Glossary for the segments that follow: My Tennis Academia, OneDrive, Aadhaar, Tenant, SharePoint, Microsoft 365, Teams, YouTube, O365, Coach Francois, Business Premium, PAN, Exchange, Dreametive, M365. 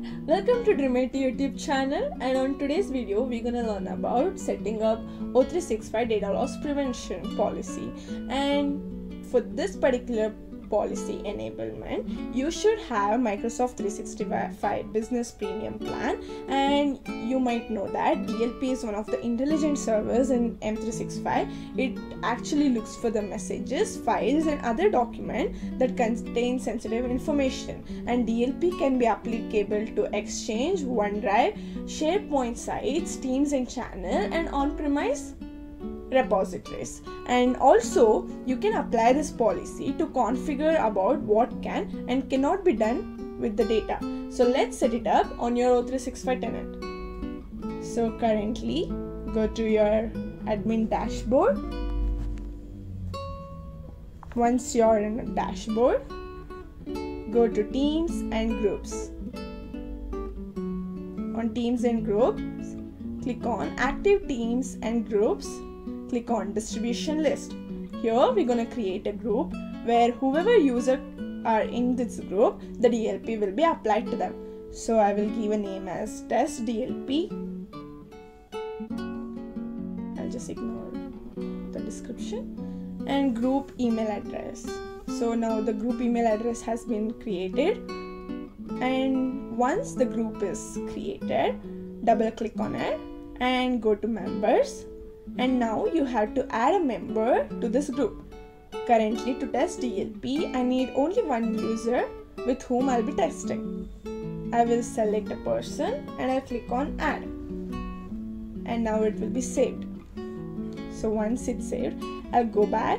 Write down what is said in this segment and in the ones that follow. there. Welcome to Dreametive YouTube channel, and on today's video we're gonna learn about setting up O365 data loss prevention policy. And for this particular policy enablement, you should have Microsoft 365 Business Premium plan, and you might know that DLP is one of the intelligent servers in M365. It actually looks for the messages, files and other documents that contain sensitive information, and DLP can be applicable to Exchange, OneDrive, SharePoint sites, Teams and channel, and on-premise repositories. And also you can apply this policy to configure about what can and cannot be done with the data. So let's set it up on your O365 tenant. So currently go to your admin dashboard. Once you're in a dashboard, go to Teams and Groups. On Teams and Groups, click on Active Teams and Groups. Click on distribution list. Here we're going to create a group where whoever user are in this group, the DLP will be applied to them. So I will give a name as test DLP. I'll just ignore the description. And group email address. So now the group email address has been created. And once the group is created, double click on it and go to members. And now you have to add a member to this group. Currently, to test DLP, I need only one user with whom I'll be testing. I will select a person and I click on add. And now it will be saved. So once it's saved, I'll go back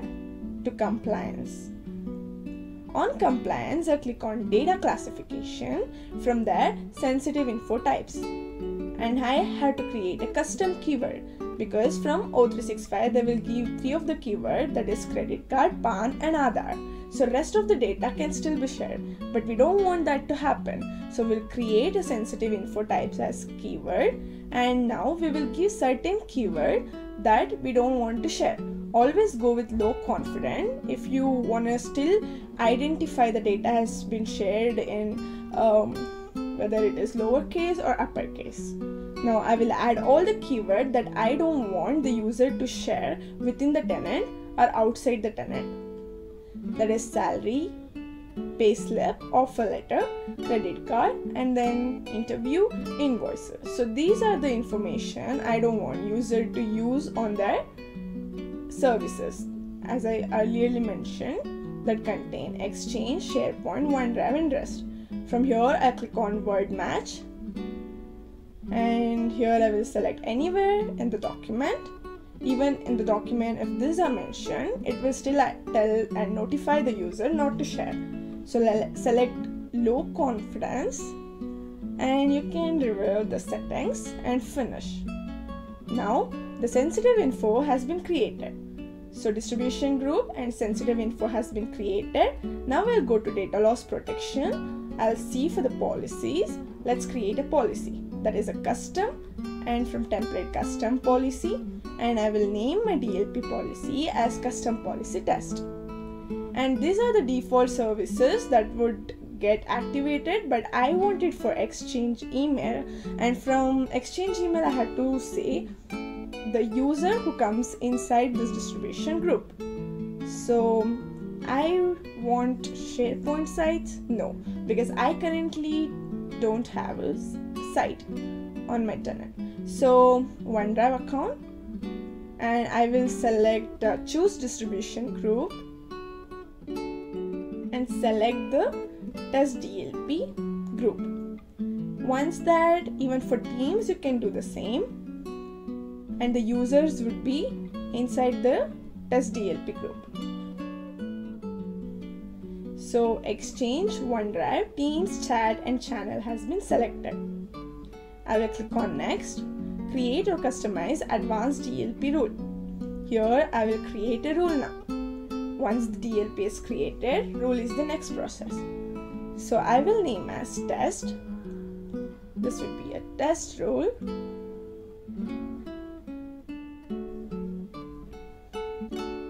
to compliance. On compliance, I click on data classification. From there, sensitive info types. And I have to create a custom keyword, because from O365 they will give three of the keywords, that is credit card, PAN and Aadhaar. So rest of the data can still be shared, but we don't want that to happen. So we'll create a sensitive info types as keyword, and now we will give certain keyword that we don't want to share. Always go with low confidence if you want to still identify the data has been shared in whether it is lowercase or uppercase. Now I will add all the keywords that I don't want the user to share within the tenant or outside the tenant. That is salary, payslip, offer letter, credit card, and then interview, invoices. So these are the information I don't want user to use on their services, as I earlier mentioned, that contain Exchange, SharePoint, OneDrive and rest. From here I click on word match. And here I will select anywhere in the document. Even in the document, if these are mentioned, it will still tell and notify the user not to share. So select low confidence, and you can review the settings and finish. Now the sensitive info has been created. So distribution group and sensitive info has been created. Now we'll go to data loss protection. I'll see for the policies. Let's create a policy. That is a custom, and from template custom policy, and I will name my DLP policy as custom policy test. And these are the default services that would get activated, but I want it for Exchange email, and from Exchange email I had to say the user who comes inside this distribution group. So I want SharePoint sites? No, because I currently don't have a site on my tenant. So OneDrive account, and I will select choose distribution group and select the test DLP group. Once that, even for Teams you can do the same, and the users would be inside the test DLP group. So Exchange, OneDrive, Teams, Chat and Channel has been selected. I will click on Next, create or customize advanced DLP rule. Here I will create a rule now. Once the DLP is created, rule is the next process. So I will name as test. This will be a test rule.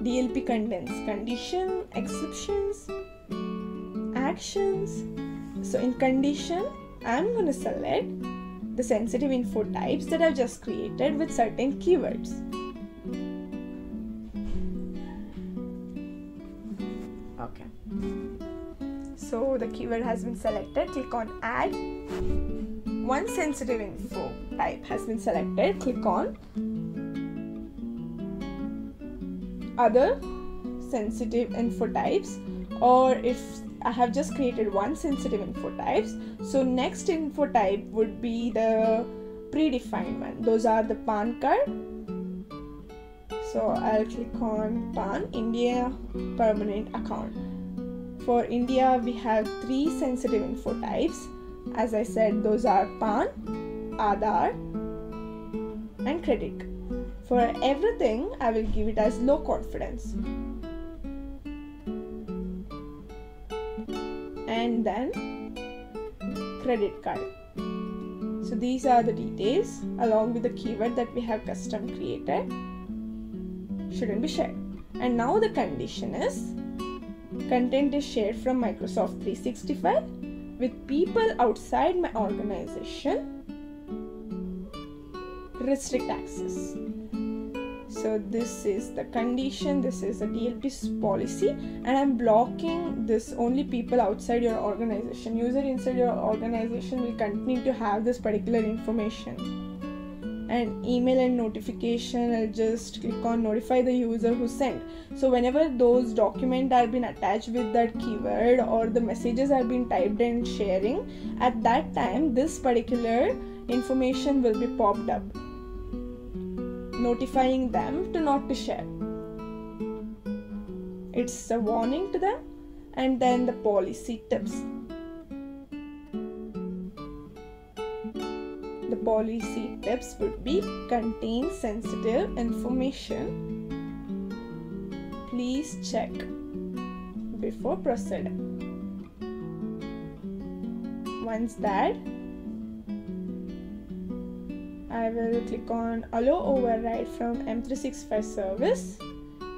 DLP contains condition, exceptions, actions. So in condition, I'm going to select the sensitive info types that I've just created with certain keywords. Okay. So the keyword has been selected. Click on Add. Once sensitive info type has been selected, click on Other sensitive info types, or if I have just created one sensitive info types, so next info type would be the predefined one. Those are the PAN card. So I'll click on PAN, India permanent account. For India, we have three sensitive info types. As I said, those are PAN, Aadhaar, and credit. For everything, I will give it as low confidence. And then credit card. So these are the details along with the keyword that we have custom created. Shouldn't be shared. And now the condition is content is shared from Microsoft 365 with people outside my organization. Restrict access. So this is the condition, this is the DLP's policy, and I'm blocking this only people outside your organization. User inside your organization will continue to have this particular information. And email and notification, I'll just click on notify the user who sent. So whenever those documents are being attached with that keyword or the messages are being typed and sharing, at that time this particular information will be popped up, notifying them to not to share. It's a warning to them. And then the policy tips. The policy tips would be contain sensitive information. Please check before proceeding. Once that, I will click on allow override from M365 service,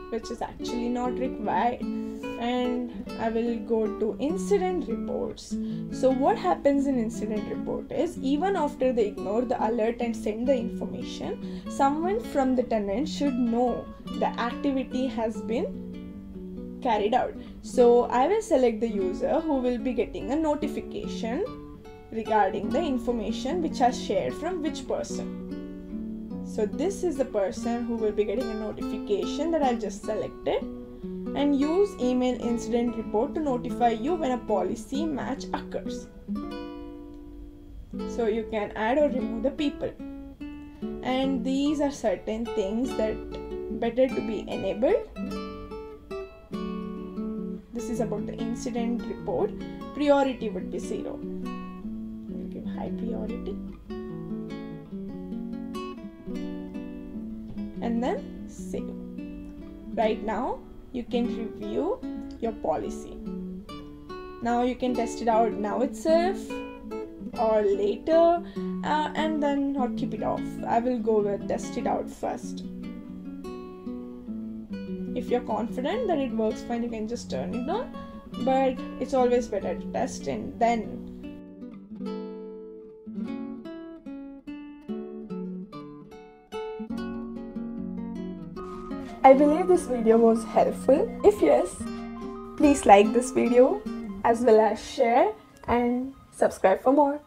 which is actually not required, and I will go to incident reports. So what happens in incident report is, even after they ignore the alert and send the information, someone from the tenant should know the activity has been carried out. So I will select the user who will be getting a notification regarding the information which are shared from which person. So this is the person who will be getting a notification that I've just selected. And use email incident report to notify you when a policy match occurs. So you can add or remove the people. And these are certain things that better to be enabled. This is about the incident report. Priority would be 0. Priority, and then save. Right now you can review your policy. Now you can test it out now itself or later, and then not keep it off. I will go with test it out first. If you're confident that it works fine, you can just turn it on, but it's always better to test and then I believe this video was helpful. If yes, please like this video as well as share and subscribe for more.